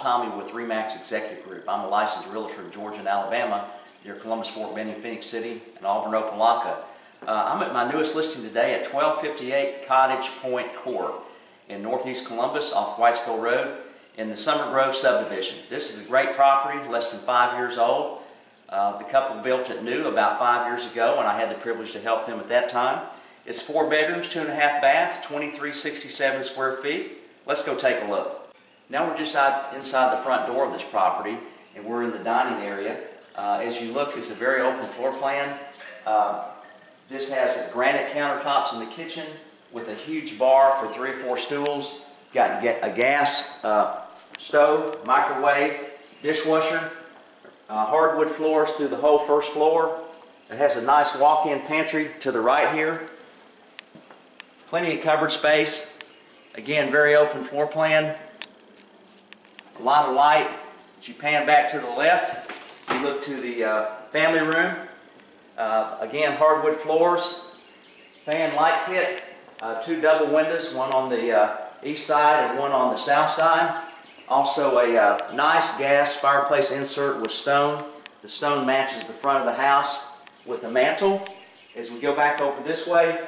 Tommy with Remax Executive Group. I'm a licensed realtor in Georgia and Alabama, near Columbus, Fort Benning, Phoenix City, and Auburn, Opelika. I'm at my newest listing today at 1258 Cottage Point Court in northeast Columbus off Whitesville Road in the Summer Grove subdivision. This is a great property, less than 5 years old. The couple built it new about 5 years ago, and I had the privilege to help them at that time. It's 4 bedrooms, 2.5 baths, 2367 square feet. Let's go take a look. Now we're just inside the front door of this property, and we're in the dining area. As you look, it's a very open floor plan. This has granite countertops in the kitchen with a huge bar for 3 or 4 stools. Got a gas stove, microwave, dishwasher, hardwood floors through the whole first floor. It has a nice walk-in pantry to the right here. Plenty of cupboard space. Again, very open floor plan. A lot of light. As you pan back to the left, you look to the family room. Again, hardwood floors, fan light kit, 2 double windows, one on the east side and one on the south side. Also a nice gas fireplace insert with stone. The stone matches the front of the house with the mantel. As we go back over this way,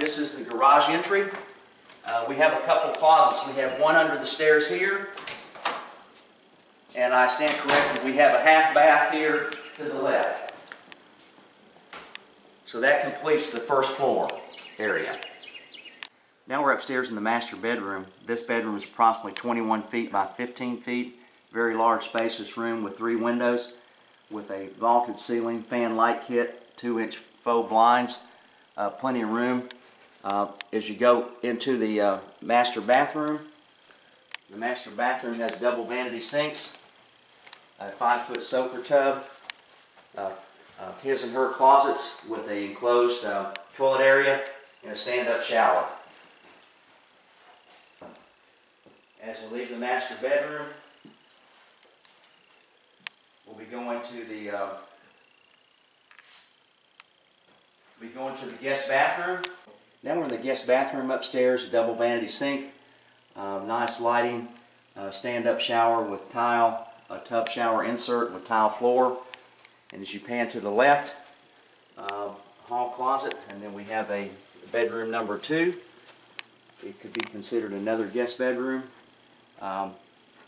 this is the garage entry. We have a couple closets. We have one under the stairs here, and I stand corrected, we have a half bath here to the left. So that completes the first floor area. Now we're upstairs in the master bedroom. This bedroom is approximately 21 feet by 15 feet. Very large, spacious room with 3 windows with a vaulted ceiling, fan light kit, 2-inch faux blinds, plenty of room. As you go into the master bathroom, the master bathroom has double vanity sinks, a 5-foot soaker tub, his and her closets with an enclosed toilet area and a stand-up shower. As we leave the master bedroom, we'll be going to the guest bathroom. Now we're in the guest bathroom upstairs, a double vanity sink, nice lighting, stand-up shower with tile, a tub shower insert with tile floor. And as you pan to the left, hall closet, and then we have a bedroom number 2. It could be considered another guest bedroom.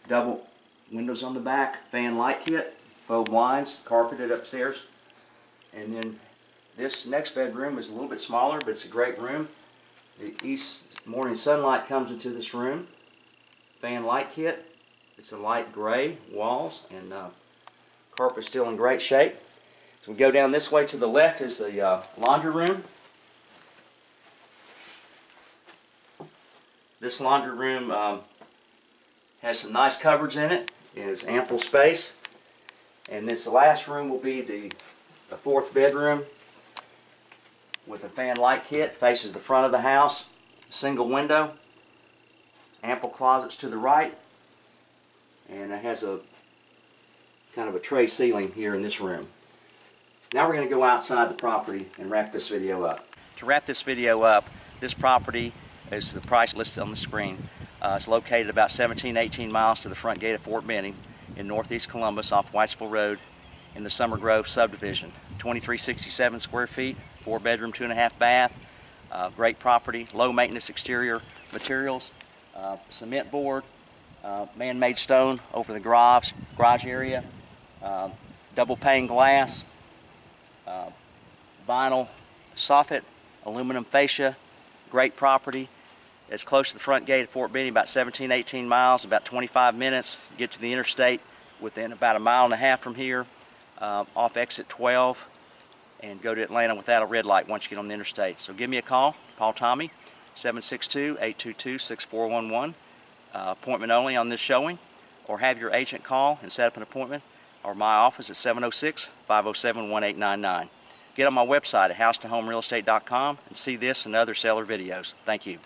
Double windows on the back, fan light kit, faux blinds, carpeted upstairs. And then this next bedroom is a little bit smaller, but it's a great room. The east morning sunlight comes into this room. Fan light kit. It's a light gray walls, and carpet's still in great shape. So we go down this way to the left is the laundry room. This laundry room has some nice cupboards in it. It is ample space. And this last room will be the 4th bedroom with a fan light kit. Faces the front of the house. Single window. Ample closets to the right. And it has a kind of a tray ceiling here in this room. Now we're going to go outside the property and wrap this video up. To wrap this video up, this property is the price listed on the screen. It's located about 17-18 miles to the front gate of Fort Benning in northeast Columbus off Whitesville Road in the Summer Grove subdivision. 2367 square feet, 4 bedroom, 2.5 bath, great property, low maintenance exterior materials, cement board, man-made stone over the garage area. Double pane glass, vinyl soffit, aluminum fascia, great property. It's close to the front gate of Fort Benning, about 17-18 miles, about 25 minutes. Get to the interstate within about 1.5 miles from here, off exit 12, and go to Atlanta without a red light once you get on the interstate. So give me a call, Paul Tommy, 762-822-6411. Appointment only on this showing, or have your agent call and set up an appointment, or my office at 706-507-1899. Get on my website at HouseToHomeRealEstate.com and see this and other seller videos. Thank you.